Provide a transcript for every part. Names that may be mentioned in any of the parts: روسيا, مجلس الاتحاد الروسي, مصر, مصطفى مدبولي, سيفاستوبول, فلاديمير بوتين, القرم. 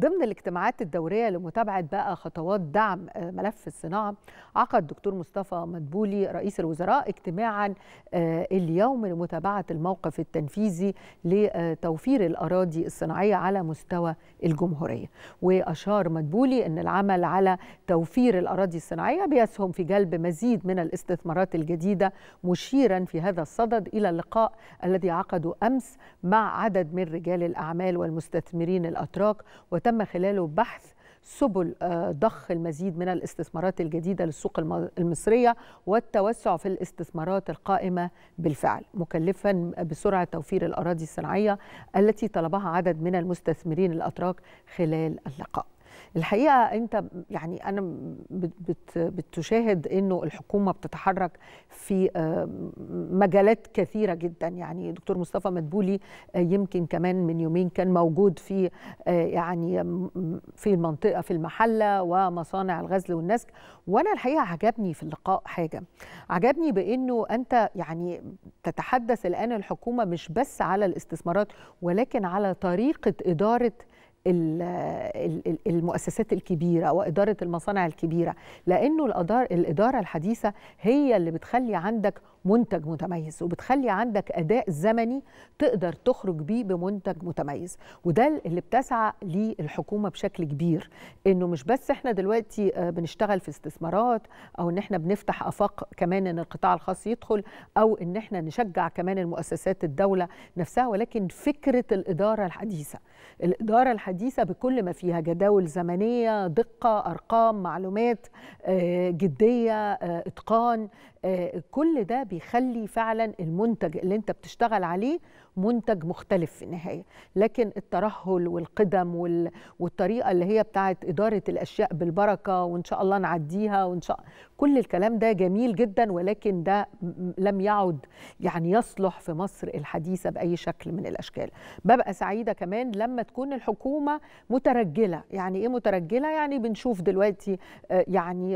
ضمن الاجتماعات الدورية لمتابعة بقى خطوات دعم ملف الصناعة، عقد دكتور مصطفى مدبولي رئيس الوزراء اجتماعا اليوم لمتابعة الموقف التنفيذي لتوفير الأراضي الصناعية على مستوى الجمهورية. وأشار مدبولي أن العمل على توفير الأراضي الصناعية بيسهم في جلب مزيد من الاستثمارات الجديدة، مشيرا في هذا الصدد إلى اللقاء الذي عقده أمس مع عدد من رجال الأعمال والمستثمرين الأتراك، وتم خلاله بحث سبل ضخ المزيد من الاستثمارات الجديدة للسوق المصرية والتوسع في الاستثمارات القائمة بالفعل، مكلفا بسرعة توفير الأراضي الصناعية التي طلبها عدد من المستثمرين الأتراك خلال اللقاء. الحقيقة أنت يعني أنا بتشاهد أنه الحكومة بتتحرك في مجالات كثيرة جدا. يعني دكتور مصطفى مدبولي يمكن كمان من يومين كان موجود في في المنطقة في المحلة ومصانع الغزل والنسج، وأنا الحقيقة عجبني في اللقاء حاجة، عجبني بأنه أنت يعني تتحدث الآن الحكومة مش بس على الاستثمارات ولكن على طريقة إدارة المؤسسات الكبيرة وإدارة المصانع الكبيرة، لأنه الإدارة الحديثة هي اللي بتخلي عندك منتج متميز وبتخلي عندك أداء زمني تقدر تخرج بيه بمنتج متميز. وده اللي بتسعى ليه الحكومة بشكل كبير، إنه مش بس إحنا دلوقتي بنشتغل في استثمارات أو إن إحنا بنفتح آفاق كمان إن القطاع الخاص يدخل أو إن إحنا نشجع كمان المؤسسات الدولة نفسها، ولكن فكرة الإدارة الحديثة، الإدارة الحديثة بكل ما فيها، جداول زمنية، دقة، أرقام، معلومات، جدية، إتقان، كل ده بيخلي فعلا المنتج اللي انت بتشتغل عليه منتج مختلف في النهاية. لكن الترهل والقدم والطريقة اللي هي بتاعت إدارة الأشياء بالبركة وإن شاء الله نعديها وإن شاء كل الكلام ده جميل جدا، ولكن ده لم يعد يعني يصلح في مصر الحديثة بأي شكل من الأشكال. ببقى سعيدة كمان لما تكون الحكومة مترجلة. يعني إيه مترجلة؟ يعني بنشوف دلوقتي يعني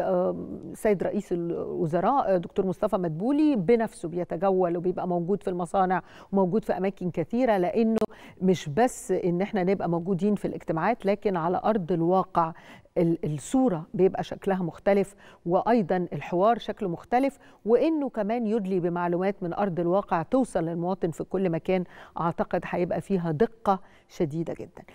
سيد رئيس الوزراء دكتور مصطفى مدبولي بنفسه بيتجول وبيبقى موجود في المصانع وموجود في أماكن كثيرة، لأنه مش بس إن احنا نبقى موجودين في الاجتماعات لكن على أرض الواقع الصورة بيبقى شكلها مختلف، وأيضا الحوار شكله مختلف، وإنه كمان يدلي بمعلومات من أرض الواقع توصل للمواطن في كل مكان. أعتقد هيبقى فيها دقة شديدة جدا.